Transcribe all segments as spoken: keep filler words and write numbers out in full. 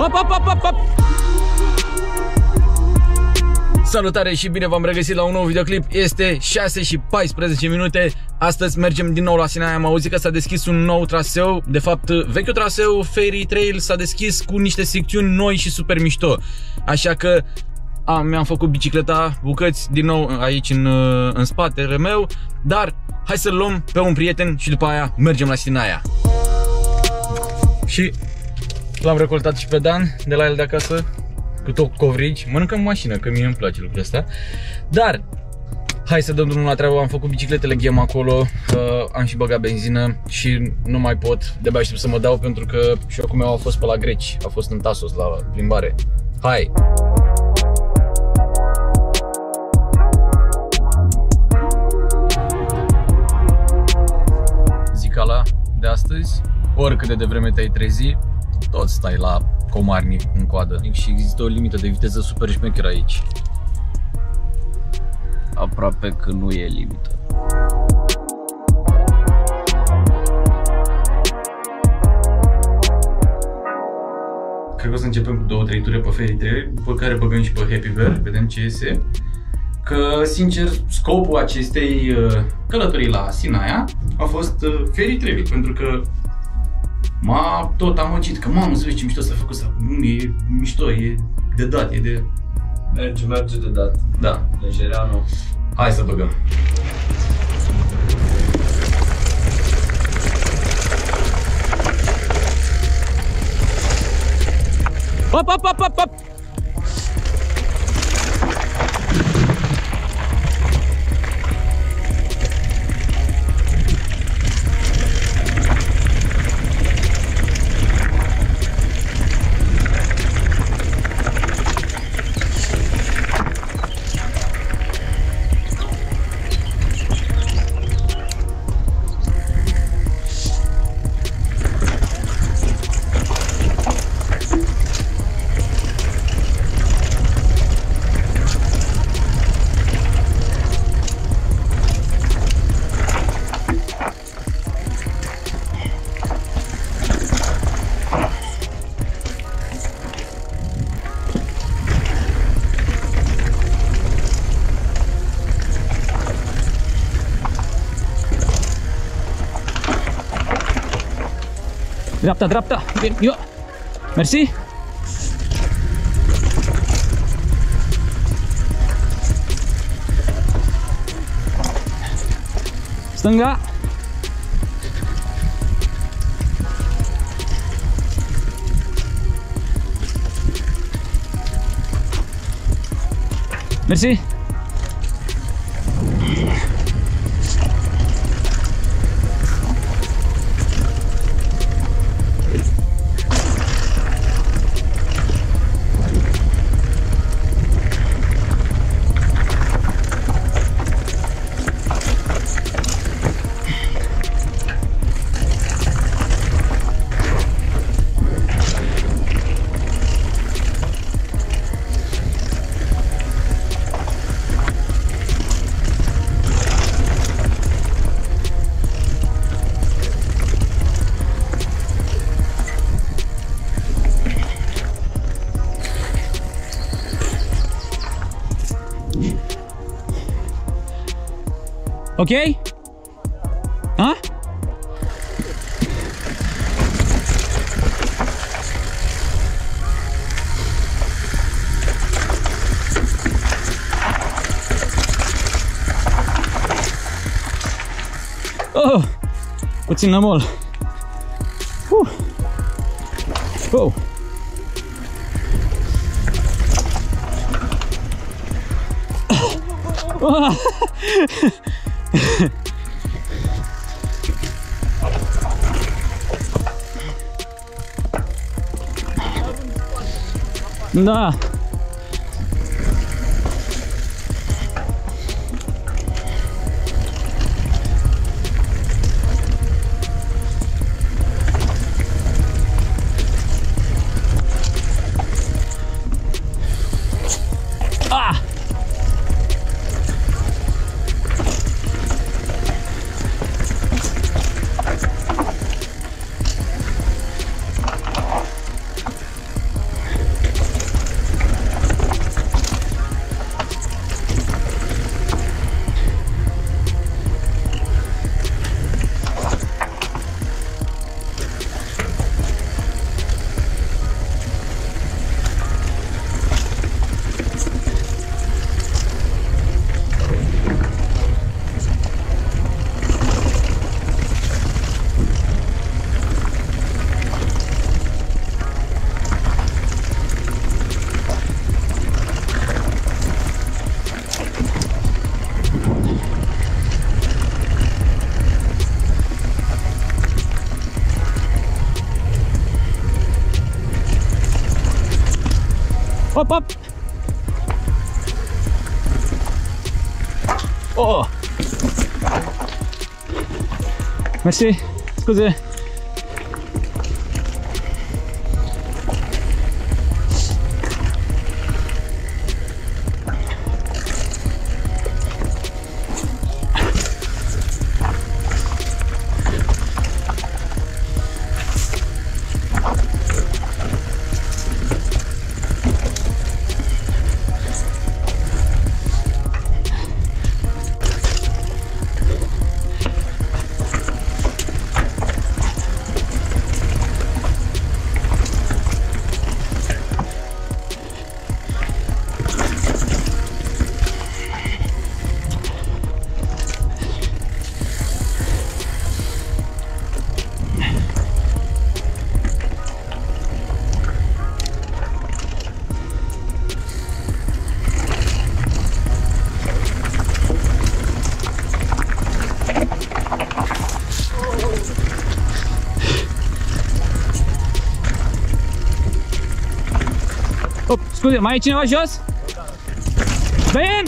Hop, hop, hop, hop, hop! Salutare și bine v-am regăsit la un nou videoclip. Este șase și paisprezece minute. Astăzi mergem din nou la Sinaia. Am auzit că s-a deschis un nou traseu. De fapt, vechiul traseu Ferry Trail s-a deschis cu niște secțiuni noi și super mișto. Așa că mi-am făcut bicicleta bucăți din nou aici în, în spatele meu. Dar hai să-l luăm pe un prieten și după aia mergem la Sinaia. Și l-am recoltat și pe Dan de la el de acasă, cu tot covrigi. Mănâncă în mașină, că mie îmi place lucrul ăsta. Dar hai să dăm drumul la treabă. Am făcut bicicletele ghem acolo, uh, am și băgat benzină și nu mai pot. De-abia aștept să mă dau, pentru că și acum eu am fost pe la greci. A fost în Tasos la plimbare. Hai! Zicala de astăzi, oricât de devreme te-ai trezi, tot stai la comarni în coadă. Și există o limită de viteză super șmecheră aici. Aproape că nu e limită. Cred că o să începem cu două trei ture pe Ferry trei, după care băgăm și pe Happy Bird, vedem ce iese. Că, sincer, scopul acestei călătorii la Sinaia a fost Ferry trei, pentru că m-a tot amăgit, că mamă, să vezi ce mișto s-a făcut, e mișto, e de dat, e de... Merge, merge de dat. Da. Lejereanu. Hai să băgăm. Hop, hop, hop, hop, hop! Dreapta, dreapta, bine, eu, mersi. Stânga. Mersi. Ok? Huh? Oh! Puțin la mol. Uh. Oh. Oh. Da. Up, up. Oh. Merci. Scuze. Scuze, mai e cineva jos? Dan!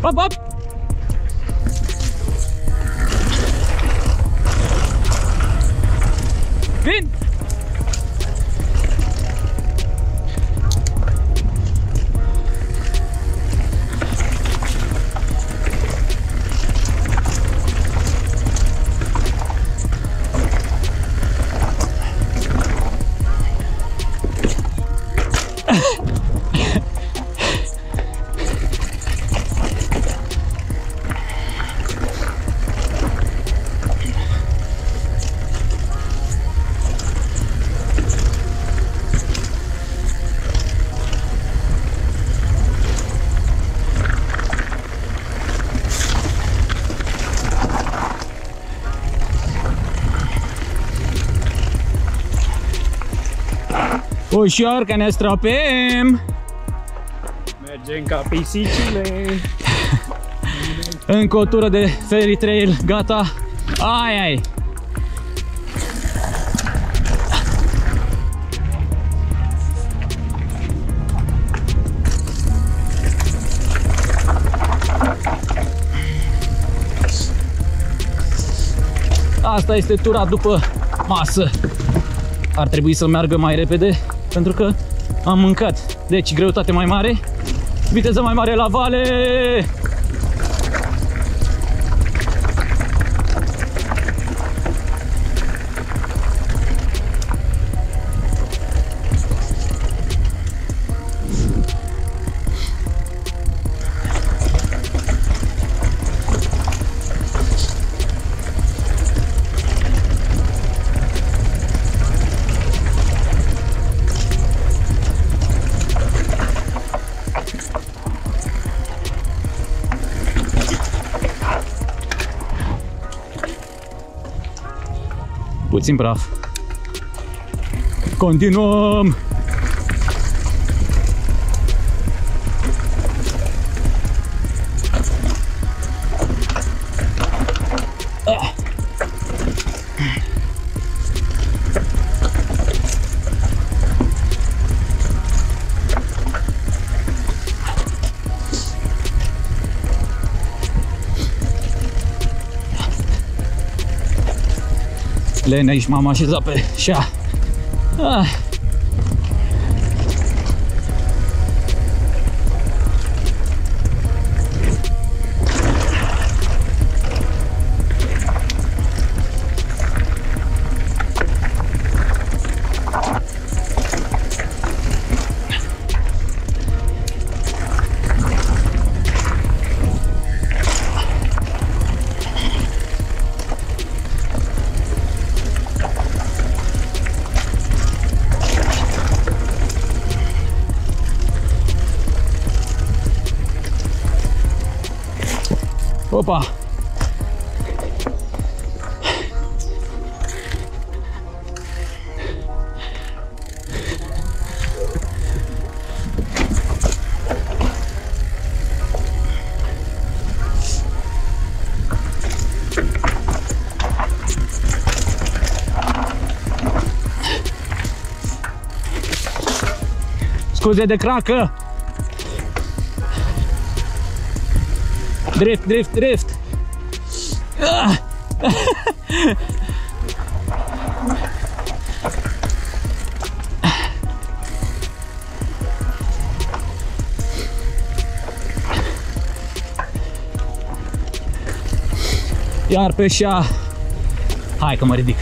Hop, hop! Vin! Ușor, că ne stropim! Mergem ca pisicile! Încă o tură de Fairy Trail, gata! Ai, ai! Asta este tura după masă! Ar trebui să meargă mai repede, pentru că am mâncat. Deci greutate mai mare, viteză mai mare la vale. Puțin praf. Continuăm! Ah. Lene, aici m-am așezat pe șa. Ah. Opa! Scuze de cracă. Drift, drift, drift. Iar pe șa. Hai că mă ridic.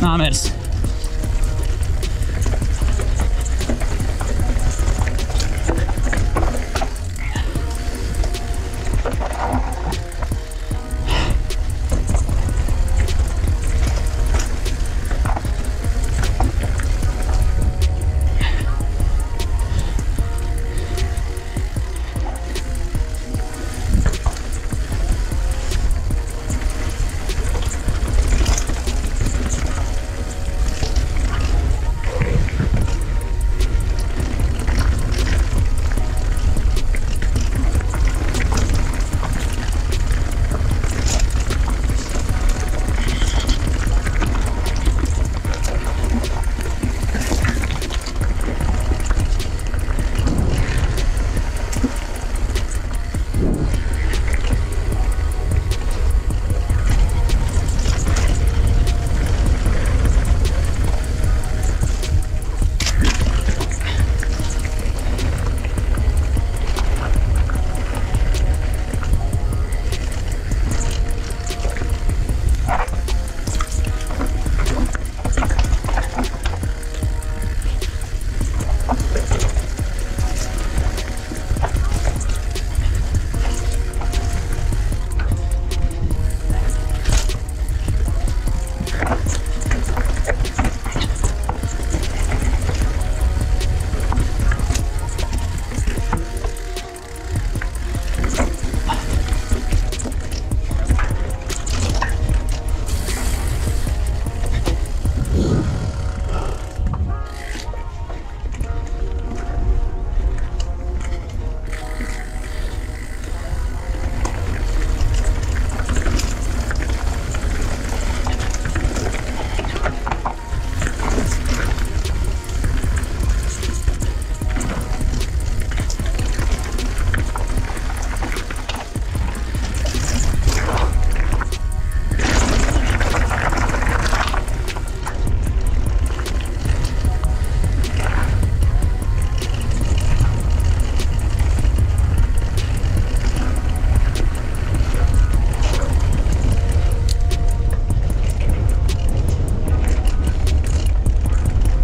N-a mers.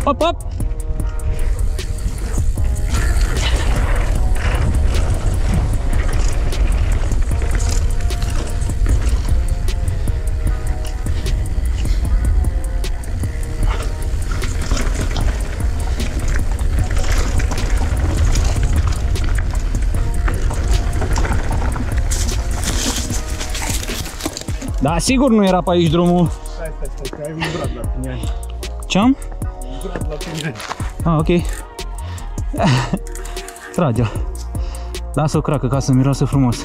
Hop, hop! Da, sigur nu era pe aici drumul. Stai, stai, stai, că ai umbrat la tine. Ce-am? Ah, ok. Trage-o. Lasă-o cracă ca să miroasă frumos.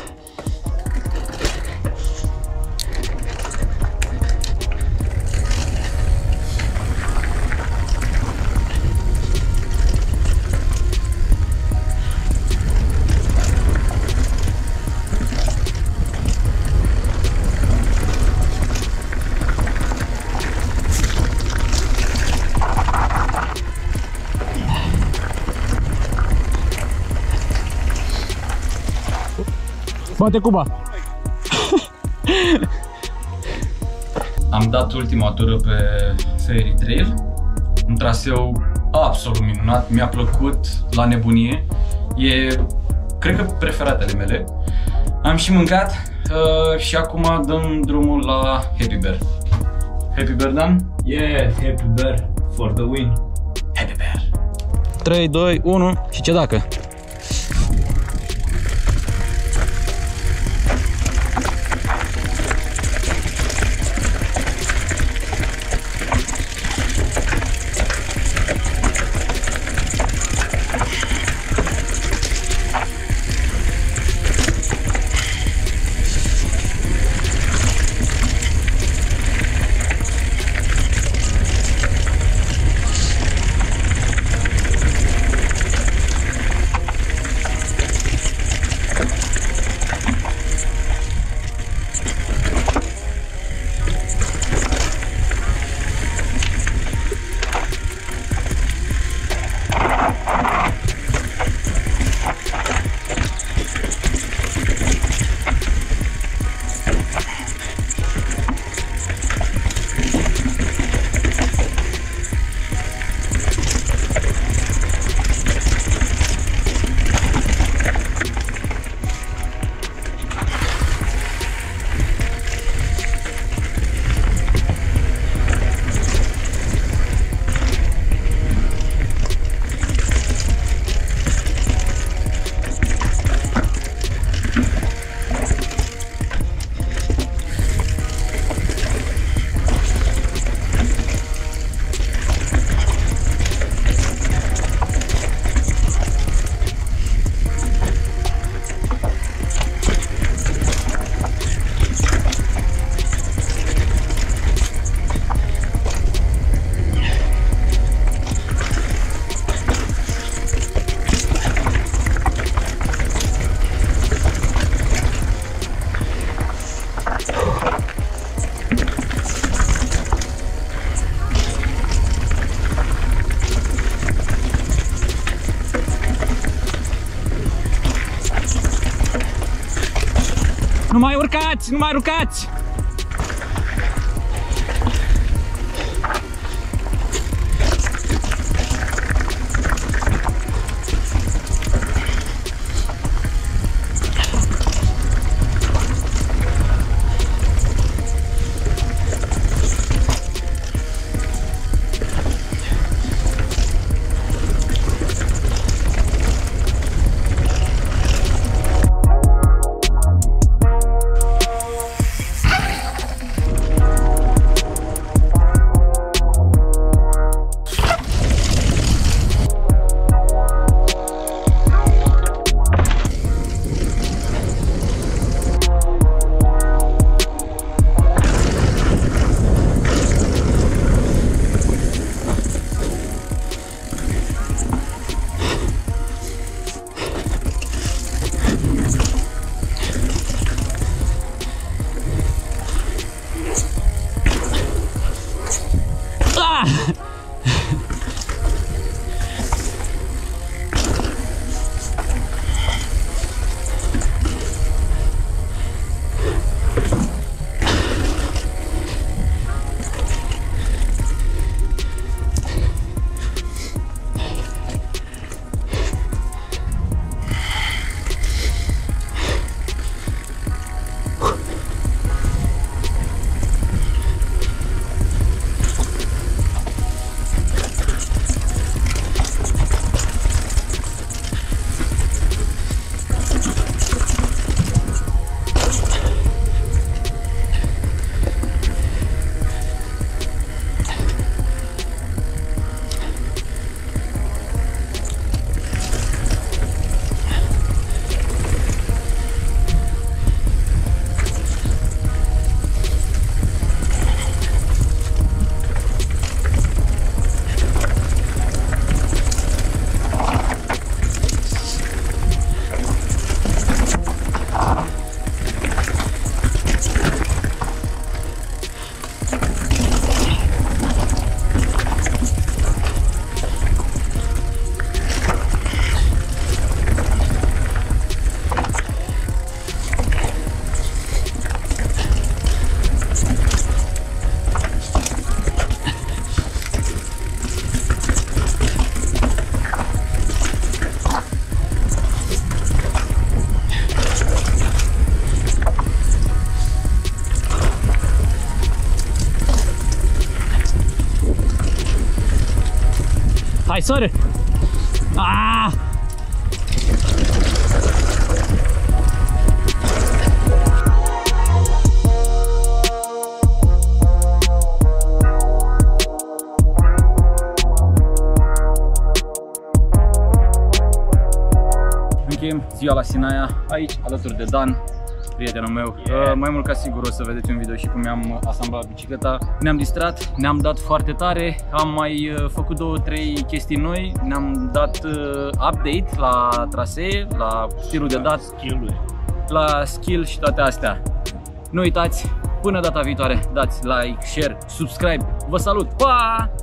Bate Cuba! Am dat ultima tură pe Fairy Trail, un traseu absolut minunat, mi-a plăcut la nebunie, e, cred că, preferatele mele. Am și mâncat uh, și acum dăm drumul la Happy Bear. Happy Bear, Dan? Yeah, Happy Bear for the win! Happy Bear! trei, doi, unu și ce dacă? Nu mai urcați, nu mai urcați! Hai, soră! Ah! Încheiem ziua la Sinaia, aici, alături de Dan, prietenul meu. Yeah. Mai mult ca sigur o să vedeți un video și cum mi-am asamblat bicicleta. Ne-am distrat, ne-am dat foarte tare, am mai făcut două-trei chestii noi, ne-am dat update la trasee, la stilul de dat, la skill și toate astea. Nu uitați, până data viitoare, dați like, share, subscribe. Vă salut! Pa!